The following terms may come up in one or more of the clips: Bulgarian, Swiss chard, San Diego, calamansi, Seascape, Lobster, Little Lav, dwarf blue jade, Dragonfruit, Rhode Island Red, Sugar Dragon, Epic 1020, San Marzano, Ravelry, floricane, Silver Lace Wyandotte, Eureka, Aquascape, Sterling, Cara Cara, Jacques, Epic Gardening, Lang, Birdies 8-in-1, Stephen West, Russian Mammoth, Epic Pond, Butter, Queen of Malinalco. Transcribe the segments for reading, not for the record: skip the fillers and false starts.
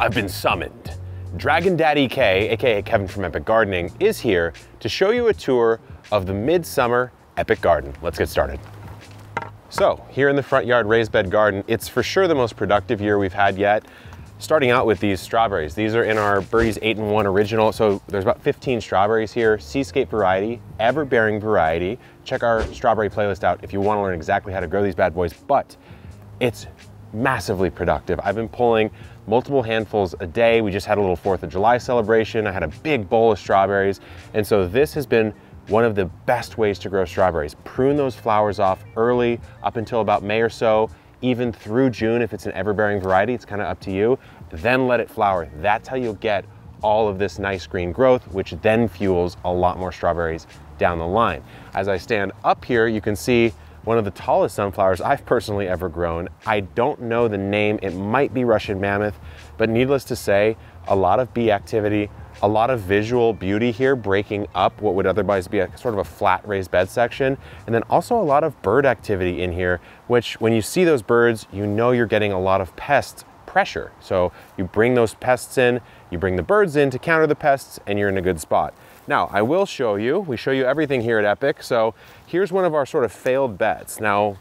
I've been summoned. Dragon Daddy K, aka Kevin from Epic Gardening, is here to show you a tour of the midsummer Epic Garden. Let's get started. So here in the front yard raised bed garden, it's for sure the most productive year we've had yet. Starting out with these strawberries. These are in our Birdies 8-in-1 original. So there's about 15 strawberries here, Seascape variety, ever-bearing variety. Check our strawberry playlist out if you want to learn exactly how to grow these bad boys, but it's massively productive. I've been pulling multiple handfuls a day. We just had a little 4th of July celebration. I had a big bowl of strawberries. And so this has been one of the best ways to grow strawberries. Prune those flowers off early up until about May or so, even through June. If it's an everbearing variety, it's kind of up to you. Then let it flower. That's how you'll get all of this nice green growth, which then fuels a lot more strawberries down the line. As I stand up here, you can see one of the tallest sunflowers I've personally ever grown. I don't know the name. It might be Russian Mammoth, but needless to say, a lot of bee activity, a lot of visual beauty here, breaking up what would otherwise be a sort of a flat raised bed section. And then also a lot of bird activity in here, which when you see those birds, you know you're getting a lot of pest pressure. So you bring those pests in, you bring the birds in to counter the pests, and you're in a good spot. Now, I will show you, we show you everything here at Epic. So here's one of our sort of failed beds. Now,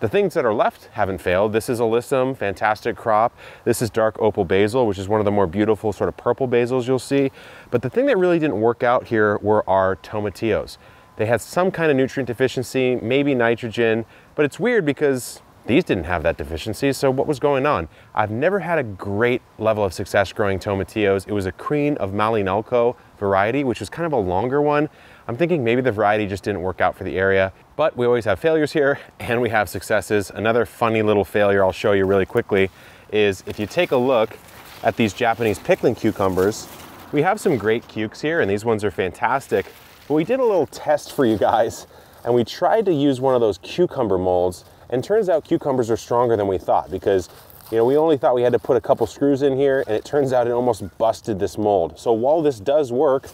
the things that are left haven't failed. This is alyssum, fantastic crop. This is dark opal basil, which is one of the more beautiful sort of purple basils you'll see. But the thing that really didn't work out here were our tomatillos. They had some kind of nutrient deficiency, maybe nitrogen, but it's weird because these didn't have that deficiency, so what was going on? I've never had a great level of success growing tomatillos. It was a Queen of Malinalco variety, which was kind of a longer one. I'm thinking maybe the variety just didn't work out for the area, but we always have failures here and we have successes. Another funny little failure I'll show you really quickly is if you take a look at these Japanese pickling cucumbers, we have some great cukes here and these ones are fantastic, but we did a little test for you guys and we tried to use one of those cucumber molds. And turns out cucumbers are stronger than we thought because, you know, we only thought we had to put a couple screws in here and it turns out it almost busted this mold. So while this does work,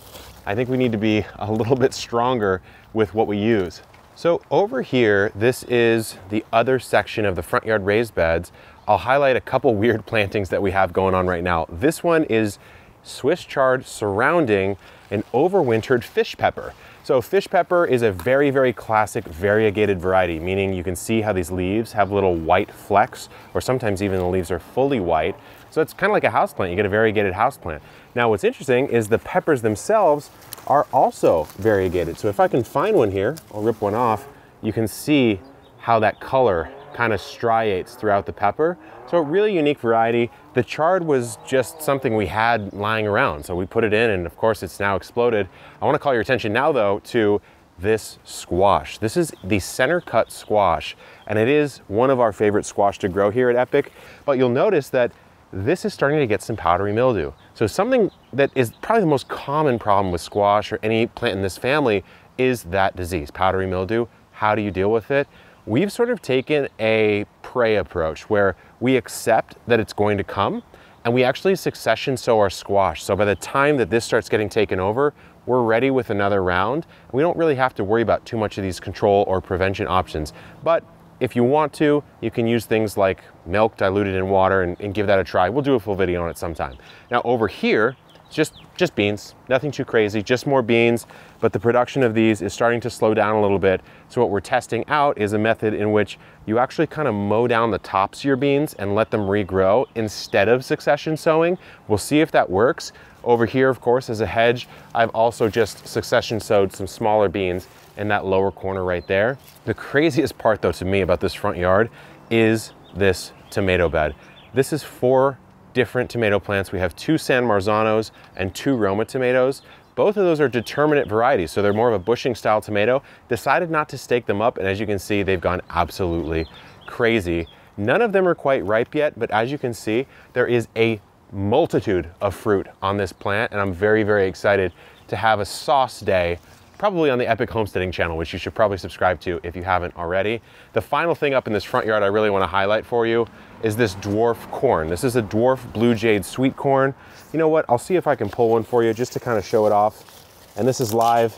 I think we need to be a little bit stronger with what we use. So over here, this is the other section of the front yard raised beds. I'll highlight a couple weird plantings that we have going on right now. This one is Swiss chard surrounding an overwintered fish pepper. So fish pepper is a very, very classic variegated variety, meaning you can see how these leaves have little white flecks, or sometimes even the leaves are fully white. So it's kind of like a houseplant. You get a variegated houseplant. Now what's interesting is the peppers themselves are also variegated. So if I can find one here, I'll rip one off, you can see how that color kind of striates throughout the pepper. So a really unique variety. The chard was just something we had lying around. So we put it in and of course it's now exploded. I want to call your attention now though to this squash. This is the center cut squash and it is one of our favorite squash to grow here at Epic, but you'll notice that this is starting to get some powdery mildew. So something that is probably the most common problem with squash or any plant in this family is that disease, powdery mildew. How do you deal with it? We've sort of taken a prey approach where we accept that it's going to come and we actually succession sow our squash. So by the time that this starts getting taken over, we're ready with another round. We don't really have to worry about too much of these control or prevention options. But if you want to, you can use things like milk diluted in water and give that a try. We'll do a full video on it sometime. Now over here, just beans, nothing too crazy, just more beans, but the production of these is starting to slow down a little bit. So what we're testing out is a method in which you actually kind of mow down the tops of your beans and let them regrow instead of succession sowing. We'll see if that works. Over here, of course, as a hedge, I've also just succession sowed some smaller beans in that lower corner right there. The craziest part though to me about this front yard is this tomato bed. This is four different tomato plants. We have two San Marzanos and two Roma tomatoes. Both of those are determinate varieties, so they're more of a bushing style tomato. Decided not to stake them up, and as you can see, they've gone absolutely crazy. None of them are quite ripe yet, but as you can see, there is a multitude of fruit on this plant, and I'm very, very excited to have a sauce day, probably on the Epic Homesteading channel, which you should probably subscribe to if you haven't already. The final thing up in this front yard I really want to highlight for you is this dwarf corn. This is a dwarf blue jade sweet corn. You know what? I'll see if I can pull one for you just to kind of show it off. And this is live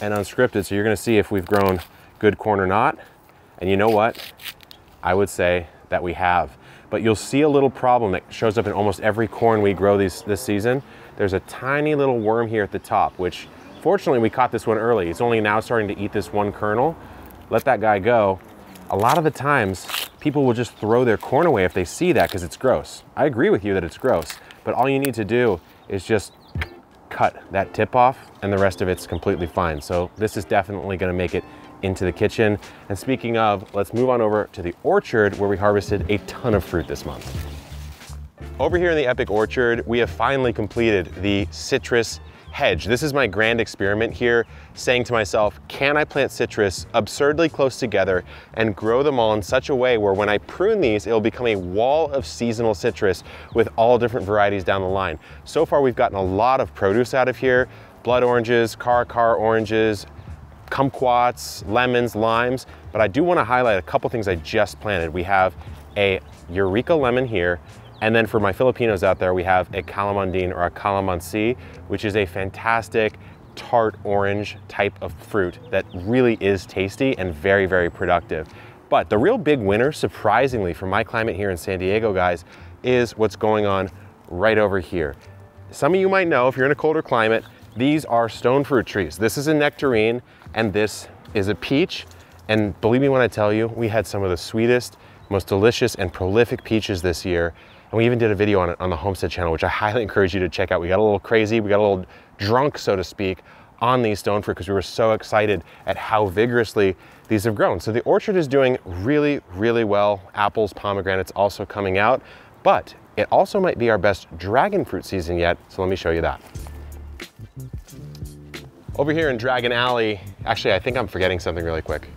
and unscripted, so you're going to see if we've grown good corn or not. And you know what? I would say that we have. but you'll see a little problem that shows up in almost every corn we grow this season. There's a tiny little worm here at the top, which fortunately we caught this one early. It's only now starting to eat this one kernel. Let that guy go. A lot of the times, people will just throw their corn away if they see that because it's gross. I agree with you that it's gross, but all you need to do is just cut that tip off and the rest of it's completely fine. So this is definitely gonna make it into the kitchen. And speaking of, let's move on over to the orchard where we harvested a ton of fruit this month. Over here in the Epic Orchard, we have finally completed the citrus hedge. This is my grand experiment here, saying to myself, can I plant citrus absurdly close together and grow them all in such a way where when I prune these, it'll become a wall of seasonal citrus with all different varieties down the line. So far, we've gotten a lot of produce out of here, blood oranges, Cara Cara oranges, kumquats, lemons, limes, but I do want to highlight a couple things I just planted. We have a Eureka lemon here, and then for my Filipinos out there, we have a calamondin or a calamansi, which is a fantastic tart orange type of fruit that really is tasty and very, very productive. But the real big winner, surprisingly, for my climate here in San Diego, guys, is what's going on right over here. Some of you might know, if you're in a colder climate, these are stone fruit trees. This is a nectarine and this is a peach. And believe me when I tell you, we had some of the sweetest, most delicious and prolific peaches this year. And we even did a video on it on the Homestead channel, which I highly encourage you to check out. We got a little crazy, we got a little drunk, so to speak, on these stone fruit because we were so excited at how vigorously these have grown. So the orchard is doing really, really well. Apples, pomegranates also coming out, but it also might be our best dragon fruit season yet. So let me show you that. Over here in Dragon Alley, actually, I think I'm forgetting something really quick.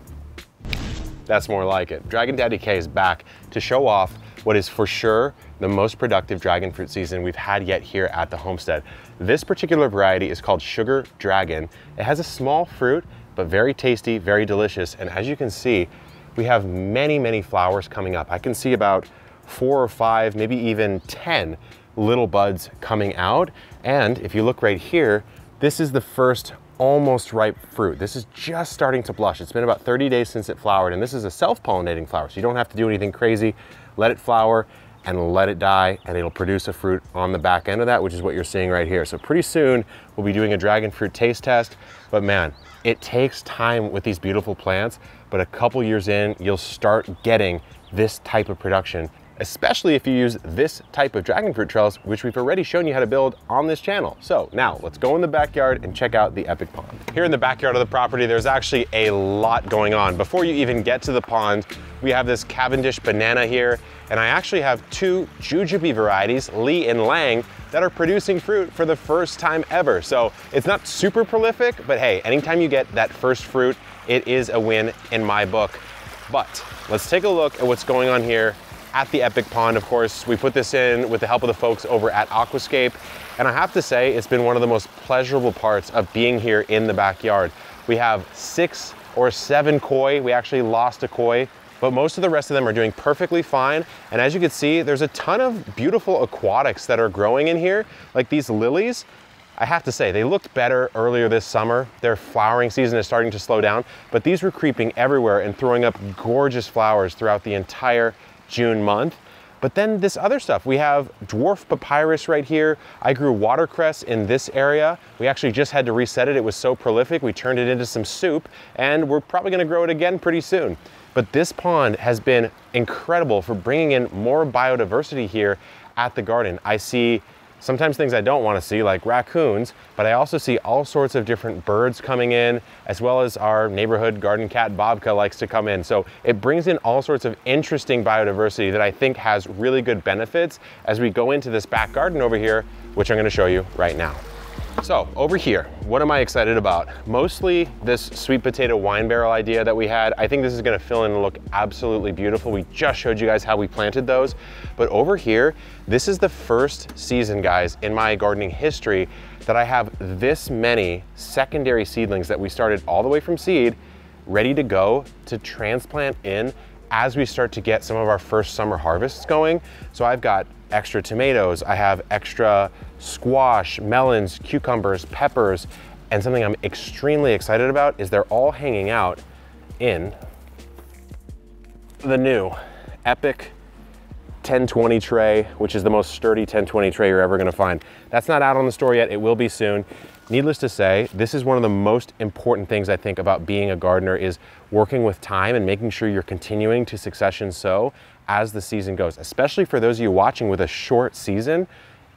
That's more like it. Dragon Daddy K is back to show off what is for sure the most productive dragon fruit season we've had yet here at the homestead. This particular variety is called Sugar Dragon. It has a small fruit, but very tasty, very delicious. And as you can see, we have many, many flowers coming up. I can see about 4 or 5, maybe even 10 little buds coming out. And if you look right here, this is the first almost ripe fruit. This is just starting to blush. It's been about 30 days since it flowered, and this is a self-pollinating flower, so you don't have to do anything crazy. Let it flower and let it die, and it'll produce a fruit on the back end of that, which is what you're seeing right here. So pretty soon, we'll be doing a dragon fruit taste test, but man, it takes time with these beautiful plants, but a couple years in, you'll start getting this type of production, especially if you use this type of dragon fruit trellis, which we've already shown you how to build on this channel. So now let's go in the backyard and check out the Epic Pond. Here in the backyard of the property, there's actually a lot going on. Before you even get to the pond, we have this Cavendish banana here, and I actually have 2 jujube varieties, Lee and Lang, that are producing fruit for the first time ever. So it's not super prolific, but hey, anytime you get that first fruit, it is a win in my book. But let's take a look at what's going on here at the Epic Pond. Of course, we put this in with the help of the folks over at Aquascape. And I have to say, it's been one of the most pleasurable parts of being here in the backyard. We have 6 or 7 koi. We actually lost a koi, but most of the rest of them are doing perfectly fine. And as you can see, there's a ton of beautiful aquatics that are growing in here, like these lilies. I have to say, they looked better earlier this summer. Their flowering season is starting to slow down, but these were creeping everywhere and throwing up gorgeous flowers throughout the entire June month. But then this other stuff, we have dwarf papyrus right here. I grew watercress in this area. We actually just had to reset it. It was so prolific. We turned it into some soup, and we're probably gonna grow it again pretty soon. But this pond has been incredible for bringing in more biodiversity here at the garden. I see sometimes things I don't wanna see, like raccoons, but I also see all sorts of different birds coming in, as well as our neighborhood garden cat, Bobka, likes to come in. So it brings in all sorts of interesting biodiversity that I think has really good benefits as we go into this back garden over here, which I'm gonna show you right now. So over here, what am I excited about? Mostly this sweet potato wine barrel idea that we had. I think this is gonna fill in and look absolutely beautiful. We just showed you guys how we planted those. But over here, this is the first season, guys, in my gardening history that I have this many secondary seedlings that we started all the way from seed, ready to go to transplant in as we start to get some of our first summer harvests going. So I've got extra tomatoes, I have extra squash, melons, cucumbers, peppers, and something I'm extremely excited about is they're all hanging out in the new Epic 1020 tray, which is the most sturdy 1020 tray you're ever gonna find. That's not out on the store yet, it will be soon. Needless to say, this is one of the most important things I think about being a gardener is working with time and making sure you're continuing to succession sow as the season goes. Especially for those of you watching with a short season,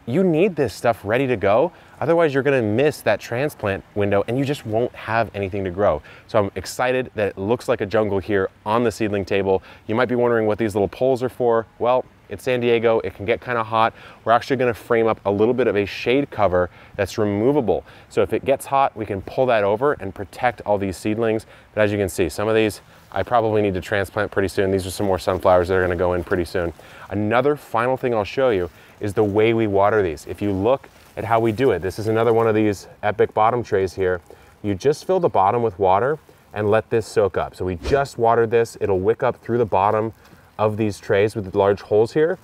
you need this stuff ready to go. Otherwise you're gonna miss that transplant window and you just won't have anything to grow. So I'm excited that it looks like a jungle here on the seedling table. You might be wondering what these little poles are for. Well, it's San Diego, it can get kind of hot. We're actually gonna frame up a little bit of a shade cover that's removable. So if it gets hot, we can pull that over and protect all these seedlings. But as you can see, some of these I probably need to transplant pretty soon. These are some more sunflowers that are gonna go in pretty soon. Another final thing I'll show you is the way we water these. If you look at how we do it, this is another one of these epic bottom trays here. You just fill the bottom with water and let this soak up. So we just watered this, it'll wick up through the bottom of these trays with large holes here.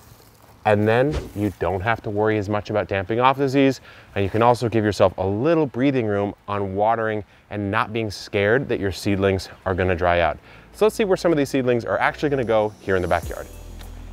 And then you don't have to worry as much about damping off disease. And you can also give yourself a little breathing room on watering and not being scared that your seedlings are gonna dry out. So let's see where some of these seedlings are actually gonna go here in the backyard.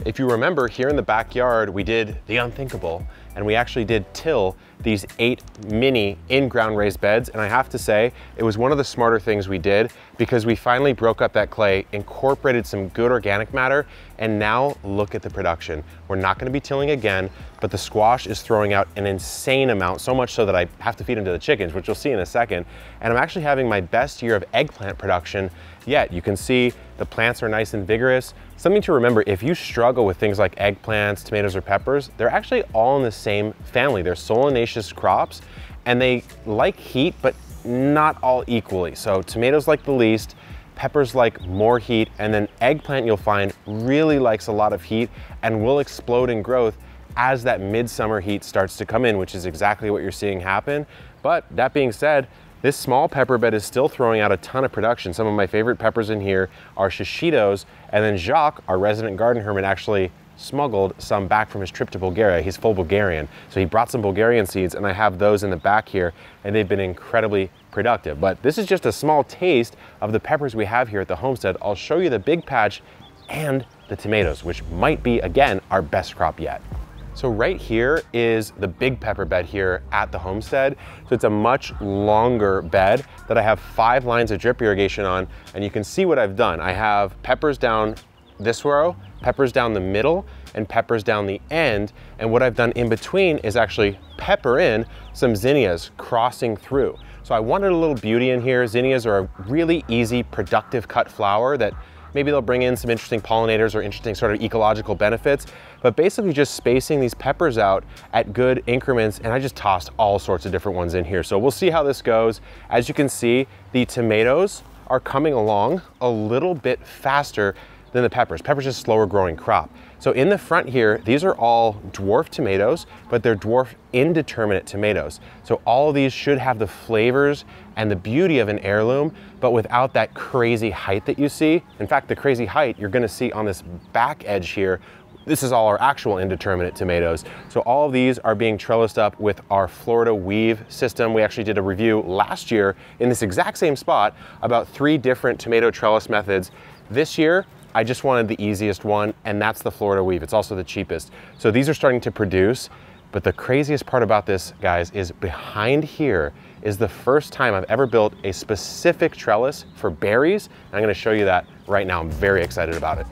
If you remember, here in the backyard, we did the unthinkable, and we actually did till these 8 mini in-ground raised beds. And I have to say, it was one of the smarter things we did because we finally broke up that clay, incorporated some good organic matter, and now look at the production. We're not gonna be tilling again, but the squash is throwing out an insane amount, so much so that I have to feed them to the chickens, which you'll see in a second. And I'm actually having my best year of eggplant production yet. You can see the plants are nice and vigorous. Something to remember, if you struggle with things like eggplants, tomatoes, or peppers, they're actually all in the same family. They're solanaceous crops and they like heat, but not all equally. So tomatoes like the least, peppers like more heat, and then eggplant you'll find really likes a lot of heat and will explode in growth as that midsummer heat starts to come in, which is exactly what you're seeing happen. But that being said, this small pepper bed is still throwing out a ton of production. Some of my favorite peppers in here are shishitos, and then Jacques, our resident garden hermit, actually smuggled some back from his trip to Bulgaria. He's full Bulgarian. So he brought some Bulgarian seeds and I have those in the back here and they've been incredibly productive. But this is just a small taste of the peppers we have here at the homestead. I'll show you the big patch and the tomatoes, which might be, again, our best crop yet. So right here is the big pepper bed here at the homestead. So it's a much longer bed that I have 5 lines of drip irrigation on, and you can see what I've done. I have peppers down this row, peppers down the middle, and peppers down the end. And what I've done in between is actually pepper in some zinnias crossing through. So I wanted a little beauty in here. Zinnias are a really easy, productive cut flower that maybe they'll bring in some interesting pollinators or interesting sort of ecological benefits, but basically just spacing these peppers out at good increments. And I just tossed all sorts of different ones in here. So we'll see how this goes. As you can see, the tomatoes are coming along a little bit faster than the peppers. Peppers is a slower growing crop. So in the front here, these are all dwarf tomatoes, but they're dwarf indeterminate tomatoes. So all of these should have the flavors and the beauty of an heirloom, but without that crazy height that you see. In fact, the crazy height you're gonna see on this back edge here, this is all our actual indeterminate tomatoes. So all of these are being trellised up with our Florida weave system. We actually did a review last year in this exact same spot about 3 different tomato trellis methods. This year, I just wanted the easiest one, and that's the Florida weave. It's also the cheapest. So these are starting to produce, but the craziest part about this, guys, is behind here is the first time I've ever built a specific trellis for berries. And I'm gonna show you that right now. I'm very excited about it.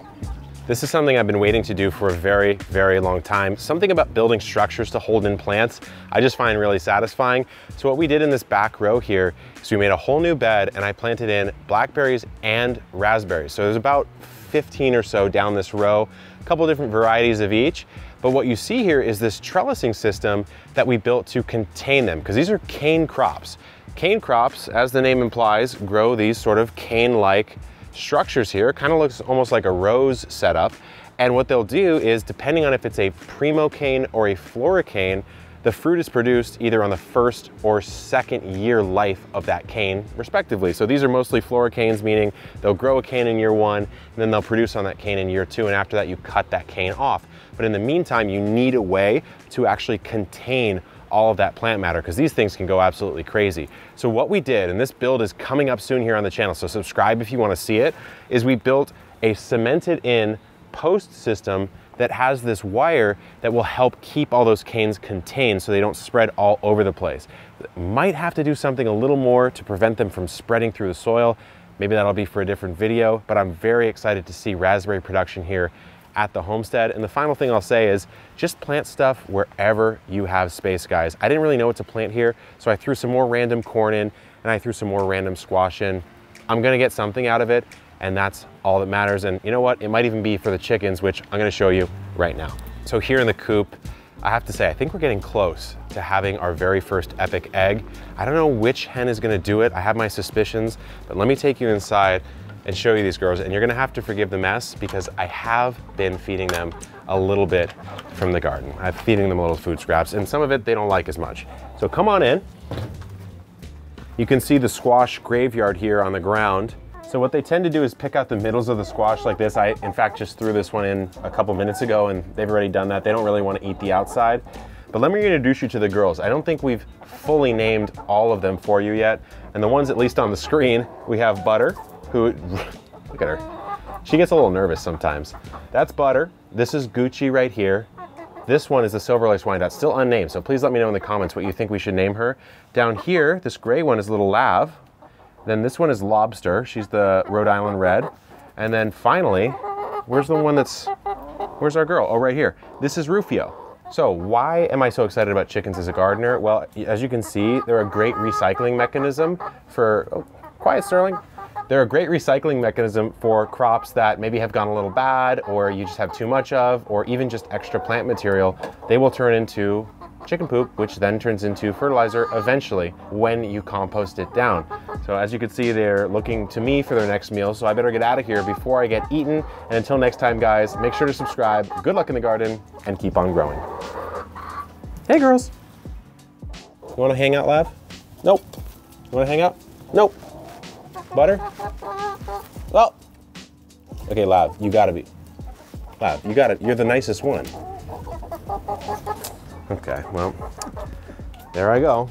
This is something I've been waiting to do for a very, very long time. Something about building structures to hold in plants, I just find really satisfying. So what we did in this back row here is we made a whole new bed and I planted in blackberries and raspberries. So there's about 15 or so down this row, a couple different varieties of each. But what you see here is this trellising system that we built to contain them, because these are cane crops. Cane crops, as the name implies, grow these sort of cane-like structures here. Kind of looks almost like a rose setup. And what they'll do is, depending on if it's a primocane or a floricane, the fruit is produced either on the first or second year life of that cane, respectively. So these are mostly floricanes, meaning they'll grow a cane in year 1, and then they'll produce on that cane in year 2, and after that you cut that cane off. But in the meantime, you need a way to actually contain all of that plant matter, because these things can go absolutely crazy. So what we did, and this build is coming up soon here on the channel, so subscribe if you want to see it, is we built a cemented in post system that has this wire that will help keep all those canes contained so they don't spread all over the place. Might have to do something a little more to prevent them from spreading through the soil. Maybe that'll be for a different video, but I'm very excited to see raspberry production here at the homestead. And the final thing I'll say is just plant stuff wherever you have space, guys. I didn't really know what to plant here, so I threw some more random corn in and I threw some more random squash in. I'm gonna get something out of it, and that's all that matters. And you know what? It might even be for the chickens, which I'm gonna show you right now. So here in the coop, I have to say, I think we're getting close to having our very first epic egg. I don't know which hen is gonna do it. I have my suspicions, but let me take you inside and show you these girls. And you're gonna have to forgive the mess because I have been feeding them a little bit from the garden. I'm feeding them a little food scraps, and some of it they don't like as much. So come on in. You can see the squash graveyard here on the ground. So what they tend to do is pick out the middles of the squash like this. I, in fact, just threw this one in a couple minutes ago and they've already done that. They don't really want to eat the outside. But let me introduce you to the girls. I don't think we've fully named all of them for you yet. And the ones at least on the screen, we have Butter, who, look at her. She gets a little nervous sometimes. That's Butter. This is Gucci right here. This one is the Silver Lace Wyandotte, still unnamed. So please let me know in the comments what you think we should name her. Down here, this gray one is Little Lav. Then this one is Lobster. She's the Rhode Island Red. And then finally, where's the one that's, where's our girl? Oh, right here. This is Rufio. So why am I so excited about chickens as a gardener? Well, as you can see, they're a great recycling mechanism for, oh, quiet Sterling. They're a great recycling mechanism for crops that maybe have gone a little bad, or you just have too much of, or even just extra plant material. They will turn into chicken poop, which then turns into fertilizer eventually when you compost it down. So as you can see, they're looking to me for their next meal, so I better get out of here before I get eaten. And until next time, guys, make sure to subscribe. Good luck in the garden and keep on growing. Hey, girls. You wanna hang out, Lav? Nope. You wanna hang out? Nope. Butter? Well. Okay, Lav, you gotta be. Lav, you gotta, you're the nicest one. Okay, well, there I go.